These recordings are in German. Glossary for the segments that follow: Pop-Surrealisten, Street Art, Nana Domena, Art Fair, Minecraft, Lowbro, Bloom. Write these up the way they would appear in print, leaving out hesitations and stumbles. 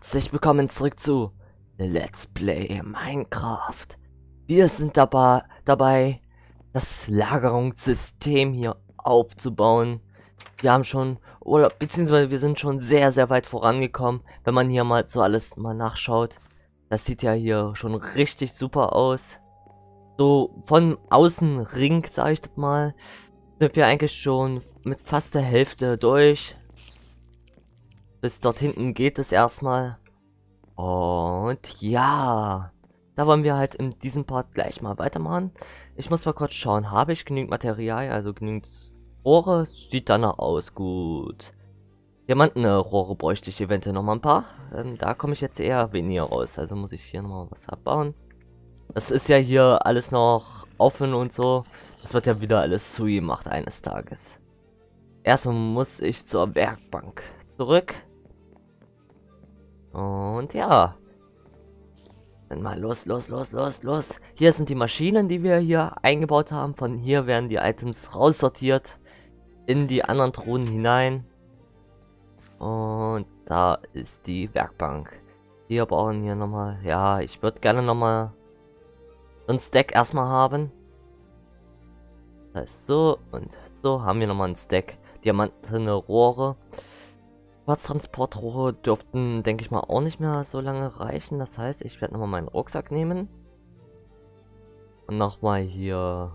Herzlich willkommen zurück zu Let's Play Minecraft. Wir sind dabei, das Lagerungssystem hier aufzubauen. Wir haben schon, oder beziehungsweise wir sind schon sehr, sehr weit vorangekommen. Wenn man hier mal so alles mal nachschaut, das sieht ja hier schon richtig super aus. So von Außenring, sage ich das mal, sind wir eigentlich schon mit fast der Hälfte durch. Bis dort hinten geht es erstmal. Und ja, da wollen wir halt in diesem Part gleich mal weitermachen. Ich muss mal kurz schauen, habe ich genügend Material, also genügend Rohre? Sieht danach aus, gut. Diamantenrohre bräuchte ich eventuell nochmal ein paar. Da komme ich jetzt eher weniger raus, also muss ich hier nochmal was abbauen. Das ist ja hier alles noch offen und so. Das wird ja wieder alles zugemacht eines Tages. Erstmal muss ich zur Werkbank zurück. Und ja. Dann mal los. Hier sind die Maschinen, die wir hier eingebaut haben. Von hier werden die Items raussortiert. In die anderen Truhen hinein. Und da ist die Werkbank. Wir brauchen hier nochmal. Ja, ich würde gerne nochmal ein Stack erstmal haben. Das heißt so und so haben wir nochmal ein Stack. Diamantene Rohre. Quarztransportrohre dürften, denke ich mal, auch nicht mehr so lange reichen. Das heißt, ich werde nochmal meinen Rucksack nehmen. Und nochmal hier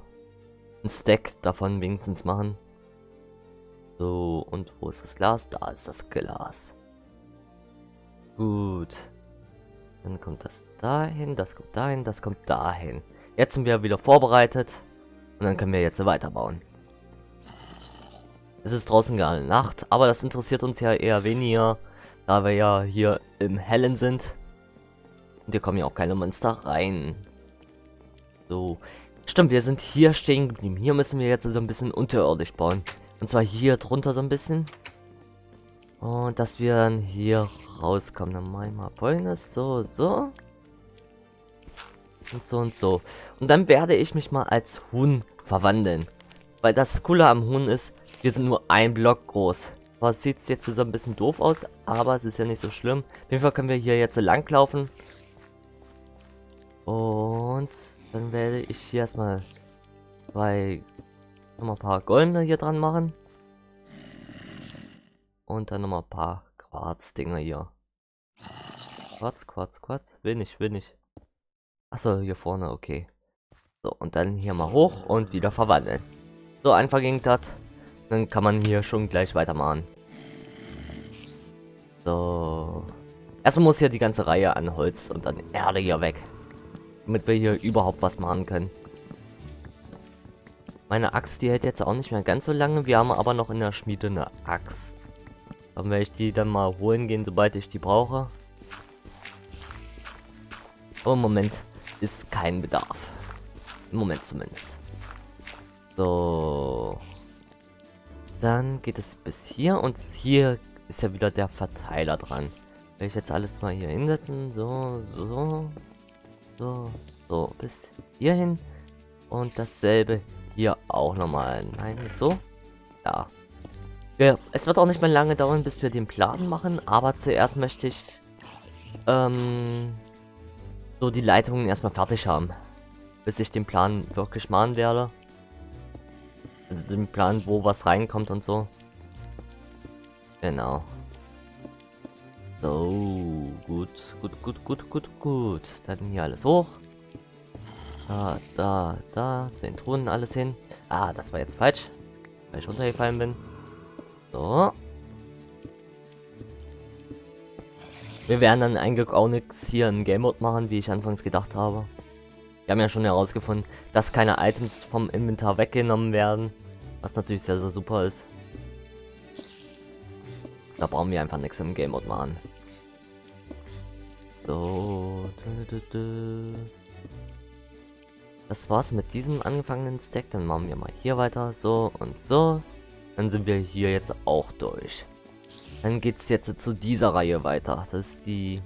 ein Stack davon wenigstens machen. So, und wo ist das Glas? Da ist das Glas. Gut. Dann kommt das dahin, das kommt dahin, das kommt dahin. Jetzt sind wir wieder vorbereitet. Und dann können wir jetzt weiterbauen. Es ist draußen gar Nacht, aber das interessiert uns ja eher weniger, da wir ja hier im Hellen sind. Und hier kommen ja auch keine Monster rein. So, stimmt, wir sind hier stehen geblieben. Hier müssen wir jetzt so ein bisschen unterirdisch bauen. Und zwar hier drunter so ein bisschen. Und dass wir dann hier rauskommen. Dann mache ich mal Folgendes. So, so. Und so und so. Und dann werde ich mich mal als Huhn verwandeln. Weil das Coole am Huhn ist, wir sind nur ein Block groß. Zwar sieht es jetzt so ein bisschen doof aus, aber es ist ja nicht so schlimm. Auf jeden Fall können wir hier jetzt langlaufen. Und dann werde ich hier erstmal nochmal ein paar goldene hier dran machen. Und dann nochmal ein paar Quarzdinger hier. Quarz. Will nicht. Achso, hier vorne, okay. So, und dann hier mal hoch und wieder verwandeln. So einfach ging das. Dann kann man hier schon gleich weitermachen. So. Erstmal muss hier die ganze Reihe an Holz und an Erde hier weg. Damit wir hier überhaupt was machen können. Meine Axt, die hält jetzt auch nicht mehr ganz so lange. Wir haben aber noch in der Schmiede eine Axt. Dann werde ich die dann mal holen gehen, sobald ich die brauche. Aber im Moment ist kein Bedarf. Im Moment zumindest. So. Dann geht es bis hier und hier ist ja wieder der Verteiler dran. Will ich jetzt alles mal hier hinsetzen. So. Bis hier hin. Und dasselbe hier auch nochmal. Nein, so. Ja. Es wird auch nicht mehr lange dauern, bis wir den Plan machen. Aber zuerst möchte ich so die Leitungen erstmal fertig haben. Bis ich den Plan wirklich machen werde. Also den Plan, wo was reinkommt und so. Genau. So, gut. Dann hier alles hoch. Da. Zu den Truhen alles hin. Ah, das war jetzt falsch. Weil ich runtergefallen bin. So. Wir werden dann eigentlich auch nichts hier im Game Mode machen, wie ich anfangs gedacht habe. Wir haben ja schon herausgefunden, dass keine Items vom Inventar weggenommen werden. Was natürlich sehr, sehr super ist. Da brauchen wir einfach nichts im Game Mode machen. So. Das war's mit diesem angefangenen Stack. Dann machen wir mal hier weiter. So und so. Dann sind wir hier jetzt auch durch. Dann geht's jetzt zu dieser Reihe weiter. Das ist die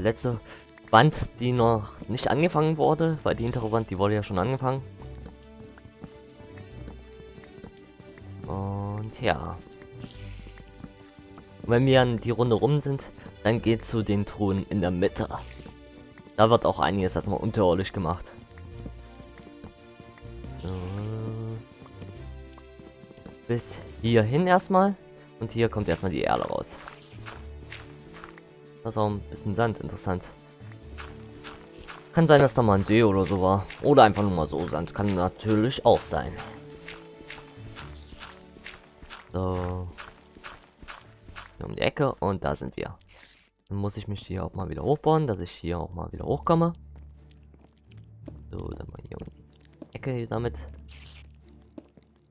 letzte Wand, die noch nicht angefangen wurde, weil die hintere Wand, die wurde ja schon angefangen. Und ja. Wenn wir an die Runde rum sind, Dann geht zu den Truhen in der Mitte. Da wird auch einiges erstmal unterirdisch gemacht. So. Bis hierhin erstmal. Und hier kommt erstmal die Erde raus. Da ist auch ein bisschen Sand, interessant. Kann sein, dass da mal ein See oder so war. Oder einfach nur mal so Sand. Kann natürlich auch sein. So. Hier um die Ecke und da sind wir. Dann muss ich mich hier auch mal wieder hochbauen, dass ich hier auch mal wieder hochkomme. So, dann mal hier um die Ecke hier damit.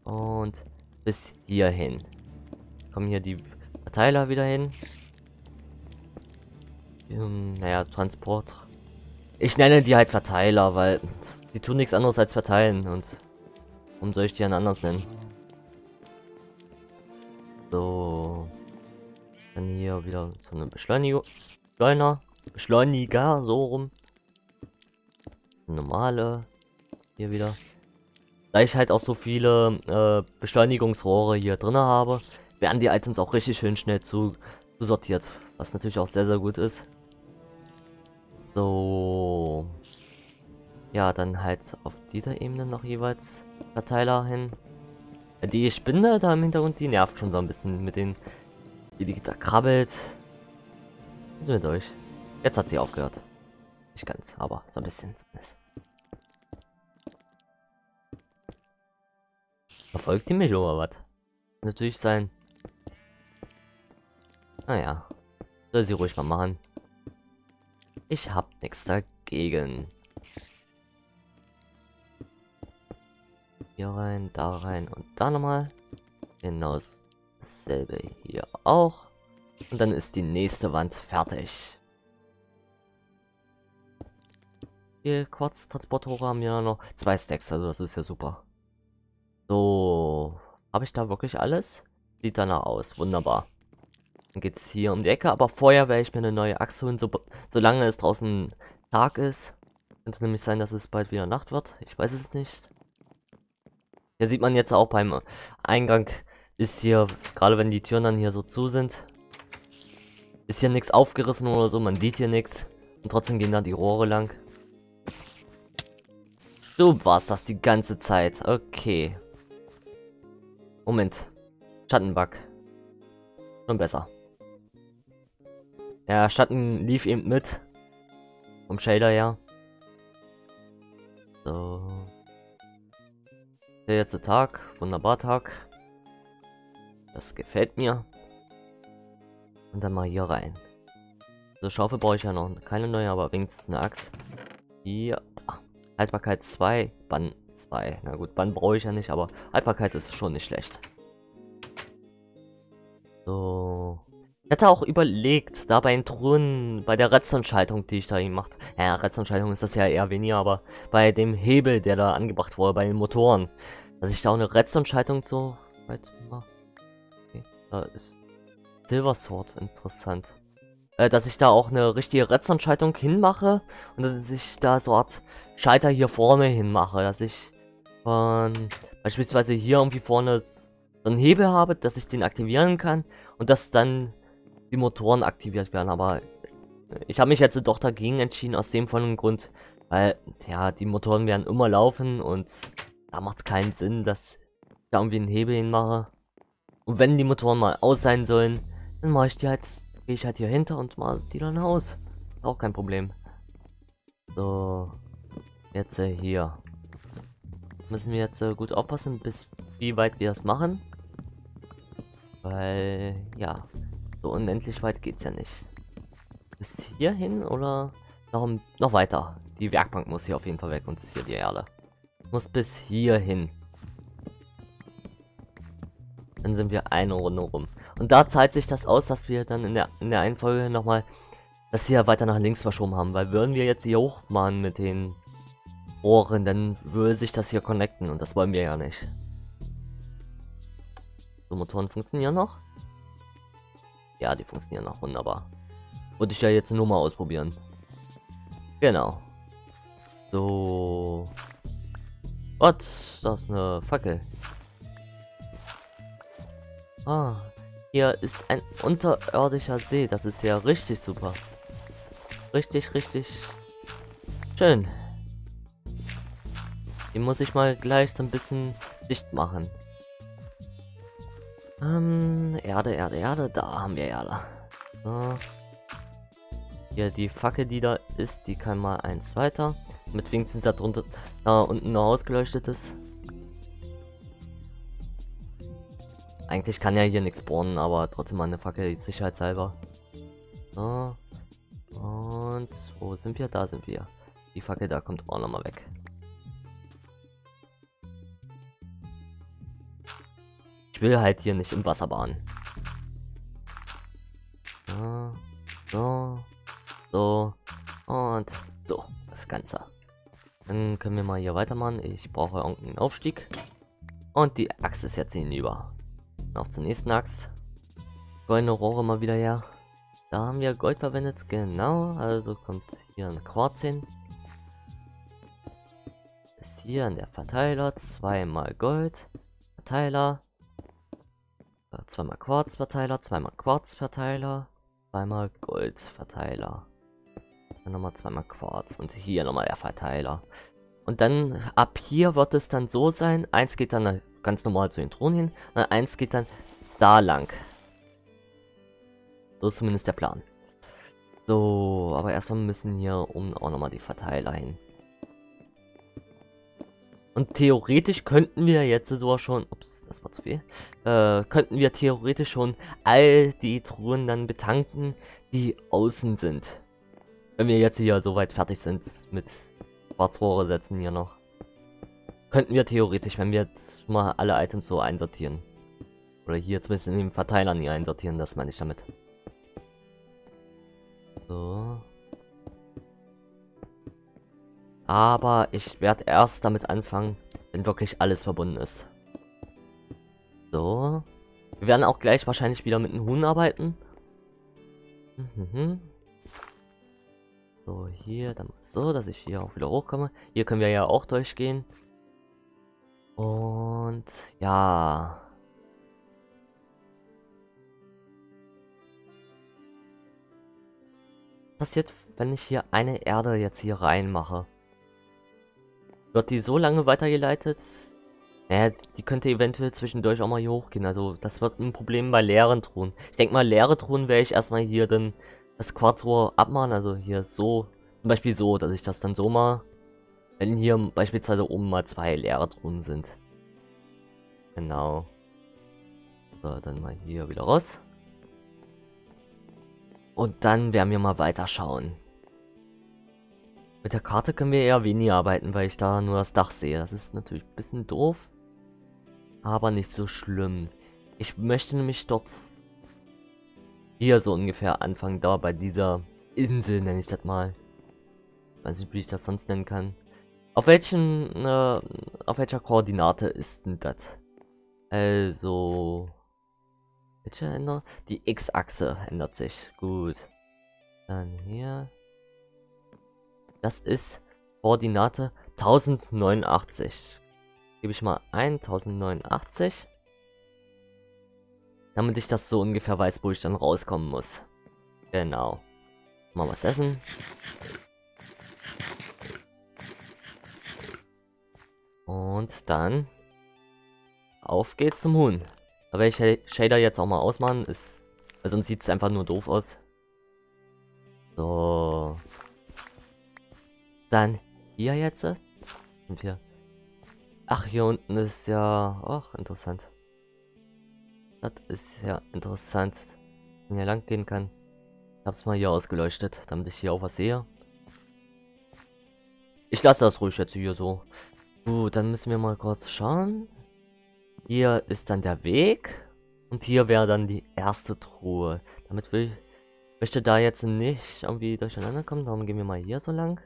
Und bis hier hin. Kommen hier die Verteiler wieder hin. Naja, Transport. Ich nenne die halt Verteiler, weil die tun nichts anderes als verteilen. Und warum soll ich die dann anders nennen? So. Dann hier wieder so eine Beschleuniger, so rum. Normale. Hier wieder. Da ich halt auch so viele Beschleunigungsrohre hier drin habe, werden die Items auch richtig schön schnell zu sortiert. Was natürlich auch sehr, sehr gut ist. So. Ja, dann halt auf dieser Ebene noch jeweils Verteiler hin. Die Spinne da im Hintergrund, die nervt schon so ein bisschen mit den... Die da krabbelt. Ist mit euch. Jetzt hat sie aufgehört. Nicht ganz, aber so ein bisschen. Verfolgt die mich oder was? Natürlich sein. Naja. Soll sie ruhig mal machen. Ich hab nichts dagegen. Hier rein, da rein und da nochmal. Genau. Selbe hier auch. Und dann ist die nächste Wand fertig. Hier Quarz-Transportore haben ja noch 2 Stacks, also das ist ja super. So. Habe ich da wirklich alles? Sieht danach aus. Wunderbar. Dann geht es hier um die Ecke, aber vorher werde ich mir eine neue Achse holen, solange es draußen Tag ist. Könnte nämlich sein, dass es bald wieder Nacht wird. Ich weiß es nicht. Hier sieht man jetzt auch beim Eingang. Ist hier, gerade wenn die Türen dann hier so zu sind, ist hier nichts aufgerissen oder so, man sieht hier nichts. Und trotzdem gehen da die Rohre lang. So war's das die ganze Zeit, okay. Moment, Schattenbug. Schon besser. Der Schatten lief eben mit. Vom Shader her. So. Der letzte Tag, wunderbar Tag. Das gefällt mir. Und dann mal hier rein. So, Schaufel brauche ich ja noch. Keine neue, aber wenigstens eine Axt. Hier. Ah, Haltbarkeit 2. Bann 2. Na gut, Bann brauche ich ja nicht, aber Haltbarkeit ist schon nicht schlecht. So. Ich hatte auch überlegt, da bei den Truhen, bei der Redstone-Schaltung, die ich da gemacht habe. Ja, Redstone-Schaltung ist das ja eher weniger, aber bei dem Hebel, der da angebracht wurde, bei den Motoren. Dass ich da auch eine Redstone-Schaltung so weit mache. Ist Silver Sword interessant, dass ich da auch eine richtige Redstone-Schaltung hinmache und dass ich da so eine Art Schalter hier vorne hinmache, dass ich von beispielsweise hier irgendwie vorne so einen Hebel habe, dass ich den aktivieren kann und dass dann die Motoren aktiviert werden. Aber ich habe mich jetzt doch dagegen entschieden aus dem vollen Grund, weil ja die Motoren werden immer laufen und da macht es keinen Sinn, dass ich da irgendwie einen Hebel hinmache. Und wenn die Motoren mal aus sein sollen, dann mache ich die halt, gehe ich halt hier hinter und mache die dann aus. Ist auch kein Problem. So, jetzt hier. Müssen wir jetzt gut aufpassen, bis wie weit wir das machen. Weil, ja, so unendlich weit geht's ja nicht. Bis hier hin oder noch weiter? Die Werkbank muss hier auf jeden Fall weg und hier die Erde. Muss bis hier hin. Dann sind wir eine Runde rum. Und da zahlt sich das aus, dass wir dann in der einen Folge nochmal das hier weiter nach links verschoben haben. Weil würden wir jetzt hier hoch machen mit den Rohren, dann würde sich das hier connecten. Und das wollen wir ja nicht. So, Motoren funktionieren noch? Ja, die funktionieren noch. Wunderbar. Würde ich ja jetzt nur mal ausprobieren. Genau. So. Gott, das ist eine Fackel. Ah, Hier ist ein unterirdischer See. Das ist ja richtig super. Richtig, richtig schön. Die muss ich mal gleich so ein bisschen dicht machen. Erde, Erde, Erde. Da haben wir Erde. So. Hier die Fackel, die da ist, die kann mal eins weiter. Mit wenigstens da drunter, da unten noch ausgeleuchtet ist. Eigentlich kann ja hier nichts bohren, aber trotzdem mal eine Fackel, sicherheitshalber. So. Und wo sind wir? Da sind wir. Die Fackel da kommt auch nochmal weg. Ich will halt hier nicht im Wasser baden. So. So. So. Und so. Das Ganze. Dann können wir mal hier weitermachen. Ich brauche irgendeinen Aufstieg. Und die Achse ist jetzt hinüber. Auf zur nächsten Axt. Goldene Rohre mal wieder her. Da haben wir Gold verwendet, genau. Also kommt hier ein Quarz hin. Ist hier an der Verteiler. Zweimal Gold. Verteiler. Zweimal Quarz Verteiler. Zweimal Quarz Verteiler. Zweimal Gold Verteiler. Dann nochmal zweimal Quarz. Und hier nochmal der Verteiler. Und dann ab hier wird es dann so sein. Eins geht dann ganz normal zu den Thronen hin. Na, eins geht dann da lang. So ist zumindest der Plan. So, aber erstmal müssen hier oben auch nochmal die Verteiler hin. Und theoretisch könnten wir jetzt sogar schon... Ups, das war zu viel. Könnten wir theoretisch schon all die Truhen dann betanken, die außen sind. Wenn wir jetzt hier soweit fertig sind mit Quarzrohre setzen hier noch. Könnten wir theoretisch, wenn wir jetzt mal alle Items so einsortieren. Oder hier zumindest in den Verteilern hier einsortieren, das meine ich damit. So. Aber ich werde erst damit anfangen, wenn wirklich alles verbunden ist. So. Wir werden auch gleich wahrscheinlich wieder mit einem Huhn arbeiten. Mhm. So, hier, dann so, dass ich hier auch wieder hochkomme. Hier können wir ja auch durchgehen. Und ja. Was passiert, wenn ich hier eine Erde jetzt hier reinmache? Wird die so lange weitergeleitet? Naja, die könnte eventuell zwischendurch auch mal hier hochgehen. Also das wird ein Problem bei leeren Truhen. Ich denke mal, leere Truhen werde ich erstmal hier dann das Quarzrohr abmachen. Also hier so, zum Beispiel so, dass ich das dann so mal... Wenn hier beispielsweise oben mal zwei leere Truhen sind. Genau. So, dann mal hier wieder raus. Und dann werden wir mal weiterschauen. Mit der Karte können wir eher weniger arbeiten, weil ich da nur das Dach sehe. Das ist natürlich ein bisschen doof. Aber nicht so schlimm. Ich möchte nämlich dort hier so ungefähr anfangen. Da bei dieser Insel nenne ich das mal. Ich weiß nicht, wie ich das sonst nennen kann. Auf welcher Koordinate ist denn das? Also... Welche ändert? Die X-Achse ändert sich. Gut. Dann hier. Das ist Koordinate 1089. Gebe ich mal ein, 1089. Damit ich das so ungefähr weiß, wo ich dann rauskommen muss. Genau. Mal was essen. Und dann auf geht's zum Huhn. Da werde ich Shader jetzt auch mal ausmachen, ist, weil sonst sieht es einfach nur doof aus. So. Dann hier jetzt. Und hier. Ach, hier unten ist ja... Ach, interessant. Das ist ja interessant, dass man hier lang gehen kann. Ich habe es mal hier ausgeleuchtet, damit ich hier auch was sehe. Ich lasse das ruhig jetzt hier so. Gut, dann müssen wir mal kurz schauen. Hier ist dann der Weg. Und hier wäre dann die erste Truhe. Damit möchte da jetzt nicht irgendwie durcheinander kommen. Darum gehen wir mal hier so lang.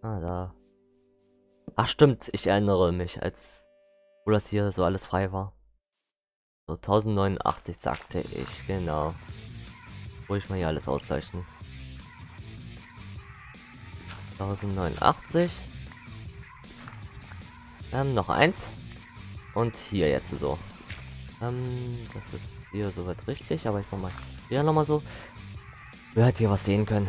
Ah, da. Ach stimmt, ich erinnere mich, als wo das hier so alles frei war. So, 1089 sagte ich, genau. Ruhig mal hier alles auszeichnen. 1089. Noch eins. Und hier jetzt so. Das ist Video soweit richtig, aber ich mache mal hier nochmal so. Wer hat hier was sehen können?